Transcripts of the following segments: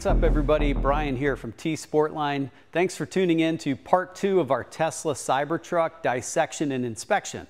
What's up, everybody? Brian here from T Sportline. Thanks for tuning in to part two of our Tesla Cybertruck dissection and inspection.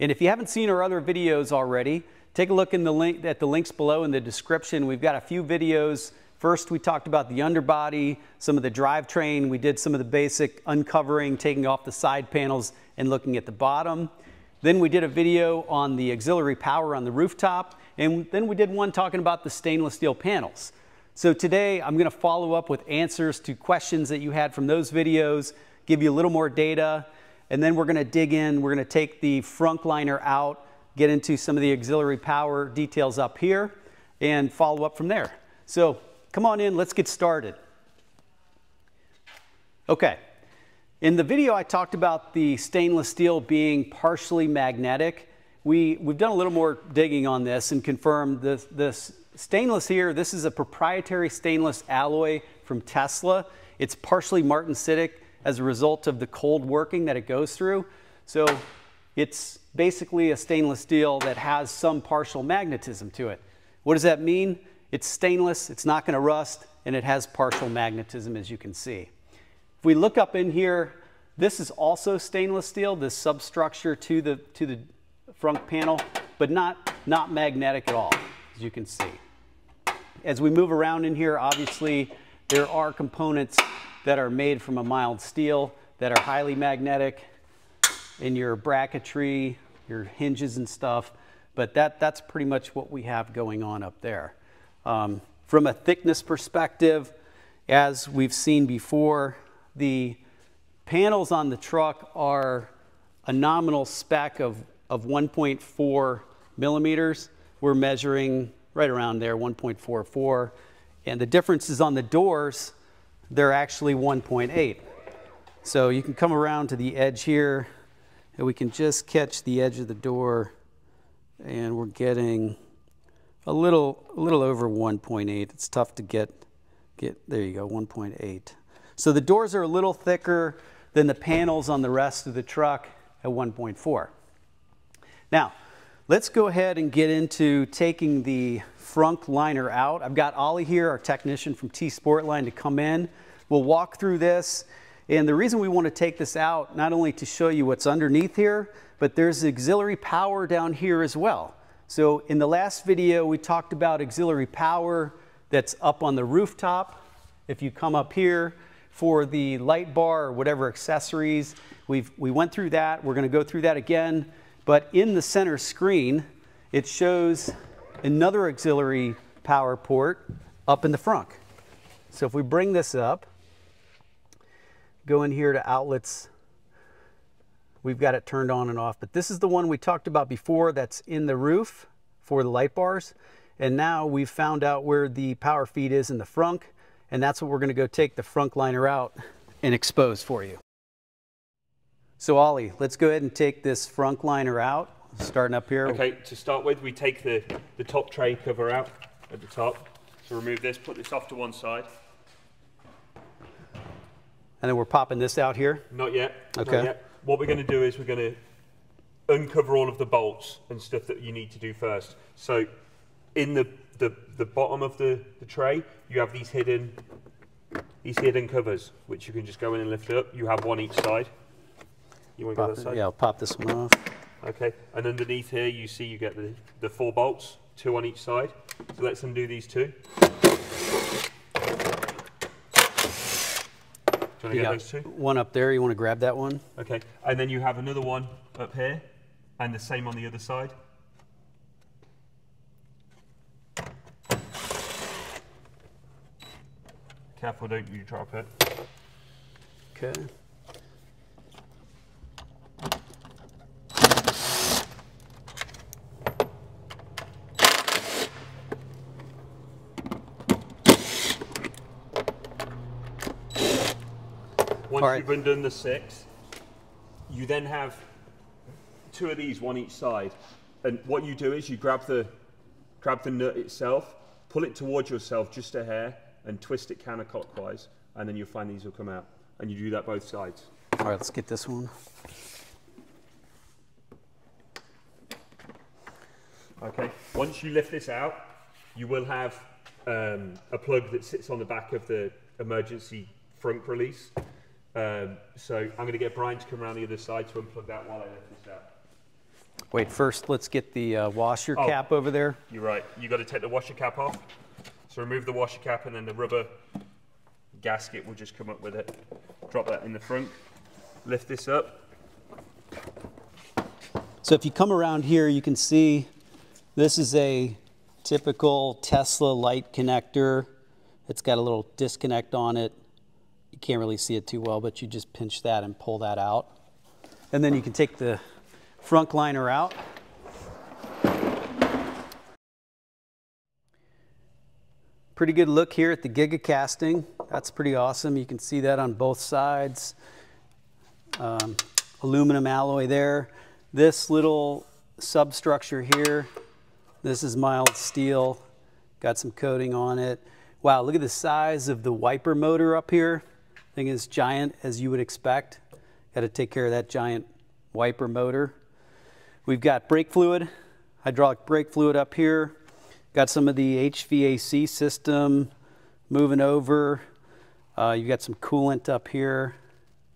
And if you haven't seen our other videos already, take a look in the link at the links below in the description. We've got a few videos. First, we talked about the underbody, some of the drivetrain. We did some of the basic uncovering, taking off the side panels and looking at the bottom. Then we did a video on the auxiliary power on the rooftop. And then we did one talking about the stainless steel panels. So today I'm going to follow up with answers to questions that you had from those videos, give you a little more data, and then we're going to dig in. We're going to take the frunk liner out, get into some of the auxiliary power details up here, and follow up from there. So come on in, let's get started. Okay, in the video I talked about the stainless steel being partially magnetic. We've done a little more digging on this and confirmed this stainless here, this is a proprietary stainless alloy from Tesla. It's partially martensitic as a result of the cold working that it goes through. So it's basically a stainless steel that has some partial magnetism to it. What does that mean? It's stainless, it's not going to rust, and it has partial magnetism, as you can see. If we look up in here, this is also stainless steel, this substructure to the front panel, but not magnetic at all, as you can see. As we move around in here, obviously there are components that are made from a mild steel that are highly magnetic in your bracketry, your hinges and stuff, but that's pretty much what we have going on up there. From a thickness perspective, as we've seen before, the panels on the truck are a nominal spec of 1.4 millimeters. We're measuring right around there, 1.44. And the difference is on the doors, they're actually 1.8. So you can come around to the edge here and we can just catch the edge of the door and we're getting a little over 1.8. It's tough to get there you go, 1.8. So the doors are a little thicker than the panels on the rest of the truck at 1.4. Now, let's go ahead and get into taking the frunk liner out. I've got Ollie here, our technician from T Sportline, to come in. We'll walk through this. And the reason we want to take this out, not only to show you what's underneath here, but there's auxiliary power down here as well. So in the last video, we talked about auxiliary power that's up on the rooftop. If you come up here for the light bar or whatever accessories, we went through that. We're going to go through that again. But in the center screen, it shows another auxiliary power port up in the frunk. So if we bring this up, go in here to outlets, we've got it turned on and off. But this is the one we talked about before that's in the roof for the light bars. And now we've found out where the power feed is in the frunk. And that's what we're going to go take the frunk liner out and expose for you. So Ollie, let's go ahead and take this frunk liner out, starting up here. Okay, to start with, we take the top tray cover out at the top. So remove this, put this off to one side. And then we're popping this out here? Not yet. Okay. Not yet. What we're going to do is we're going to uncover all of the bolts and stuff that you need to do first. So in the bottom of the tray, you have these hidden covers, which you can just go in and lift up. You have one each side. You want to go that side? Yeah, I'll pop this one off. Okay, and underneath here you see you get the four bolts, two on each side. So let's undo these two. Do you want to get those two? One up there, you want to grab that one? Okay, and then you have another one up here, and the same on the other side. Careful, don't you drop it. Okay. Once you've undone the six, you then have two of these, one each side. And what you do is you grab the nut itself, pull it towards yourself just a hair, and twist it counterclockwise, and then you'll find these will come out. And you do that both sides. All right, let's get this one. Okay, once you lift this out, you will have a plug that sits on the back of the emergency frunk release. So I'm going to get Brian to come around the other side to unplug that while I lift this out. Wait, first let's get the washer cap over there. You're right. You've got to take the washer cap off. So remove the washer cap and then the rubber gasket will just come up with it. Drop that in the front. Lift this up. So if you come around here, you can see this is a typical Tesla light connector. It's got a little disconnect on it. You can't really see it too well, but you just pinch that and pull that out. And then you can take the frunk liner out. Pretty good look here at the Giga casting. That's pretty awesome. You can see that on both sides. Aluminum alloy there. This little substructure here, this is mild steel. Got some coating on it. Wow, look at the size of the wiper motor up here. Thing is giant, as you would expect. Got to take care of that giant wiper motor. We've got brake fluid, hydraulic brake fluid up here. Got some of the HVAC system moving over. You got some coolant up here,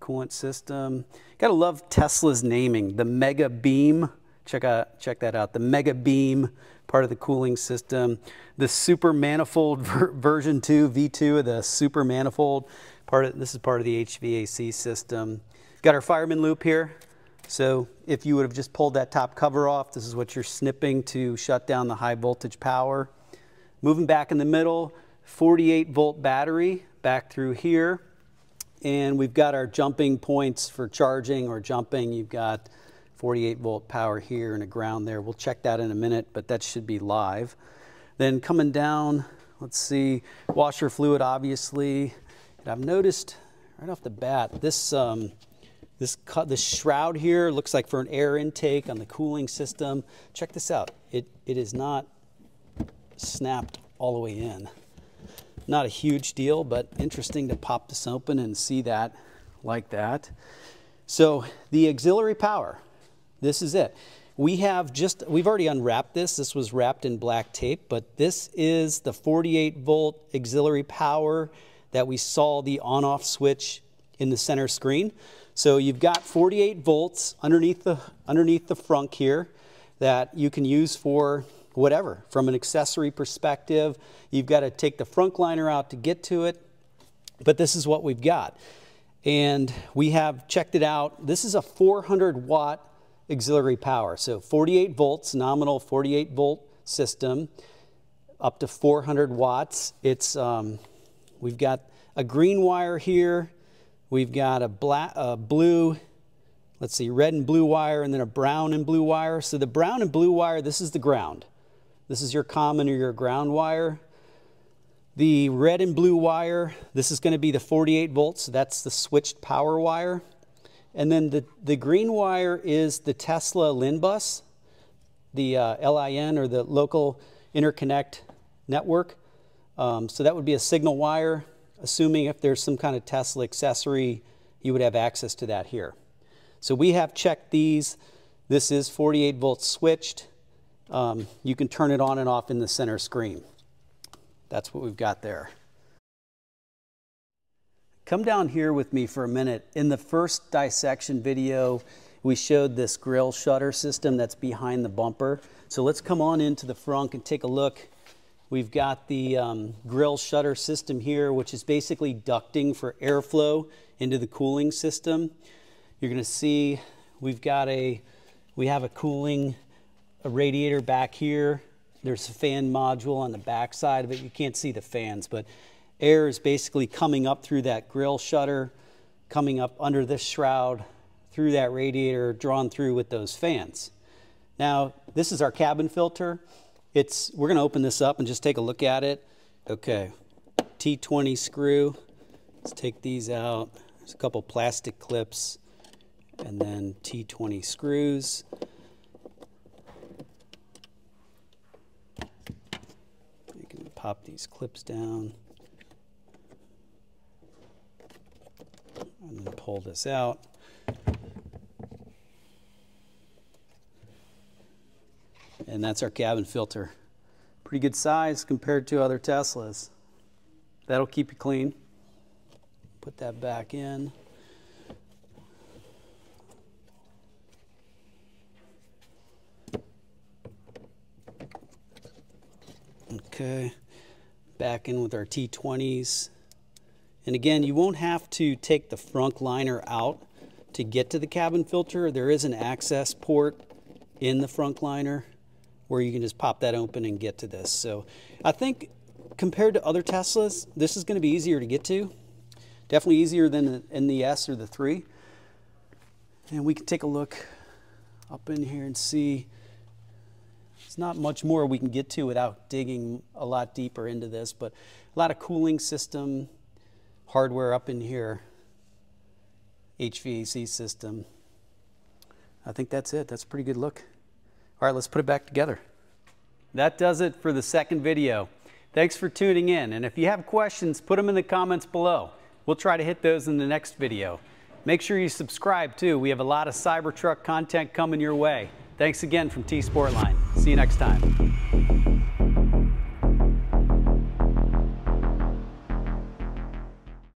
coolant system. Gotta love Tesla's naming, the Mega Beam. Check that out, the Mega Beam, part of the cooling system. The super manifold version 2, V2 of the super manifold. This is part of the HVAC system. Got our fireman loop here. So if you would have just pulled that top cover off, this is what you're snipping to shut down the high voltage power. Moving back in the middle, 48 volt battery back through here. And we've got our jumping points for charging or jumping. You've got 48 volt power here and a ground there. We'll check that in a minute, but that should be live. Then coming down, let's see, washer fluid, obviously. And I've noticed right off the bat, this shroud here looks like for an air intake on the cooling system. Check this out. It is not snapped all the way in. Not a huge deal, but interesting to pop this open and see that like that. So the auxiliary power, this is it. We've already unwrapped this. This was wrapped in black tape, but this is the 48 volt auxiliary power that we saw the on-off switch in the center screen. So you've got 48 volts underneath the frunk here that you can use for whatever. From an accessory perspective, you've got to take the frunk liner out to get to it, but this is what we've got. And we have checked it out. This is a 400 watt auxiliary power. So 48 volts, nominal 48 volt system, up to 400 watts. It's, we've got a green wire here. We've got red and blue wire, and then a brown and blue wire. So the brown and blue wire, this is the ground. This is your common or your ground wire. The red and blue wire, this is going to be the 48 volts. So that's the switched power wire. And then the green wire is the Tesla LIN bus, the LIN or the local interconnect network. So that would be a signal wire. Assuming if there's some kind of Tesla accessory, you would have access to that here. So we have checked these. This is 48 volts switched. You can turn it on and off in the center screen. That's what we've got there. Come down here with me for a minute. In the first dissection video, we showed this grille shutter system that's behind the bumper. So let's come on into the frunk and take a look. We've got the grille shutter system here, which is basically ducting for airflow into the cooling system. You're going to see we have a cooling radiator back here. There's a fan module on the back side of it. You can't see the fans, but air is basically coming up through that grille shutter, coming up under this shroud, through that radiator, drawn through with those fans. Now, this is our cabin filter. We're going to open this up and just take a look at it. Okay, T20 screw. Let's take these out. There's a couple plastic clips and then T20 screws. You can pop these clips down and then pull this out. And that's our cabin filter. Pretty good size compared to other Teslas. That'll keep you clean. Put that back in. Okay, back in with our T20s. And again, you won't have to take the frunk liner out to get to the cabin filter. There is an access port in the frunk liner where you can just pop that open and get to this. So I think compared to other Teslas, this is going to be easier to get to. Definitely easier than in the S or the 3. And we can take a look up in here and see. There's not much more we can get to without digging a lot deeper into this, but a lot of cooling system hardware up in here, HVAC system. I think that's it. That's a pretty good look. All right, let's put it back together. That does it for the second video. Thanks for tuning in. And if you have questions, put them in the comments below. We'll try to hit those in the next video. Make sure you subscribe too. We have a lot of Cybertruck content coming your way. Thanks again from T Sportline. See you next time.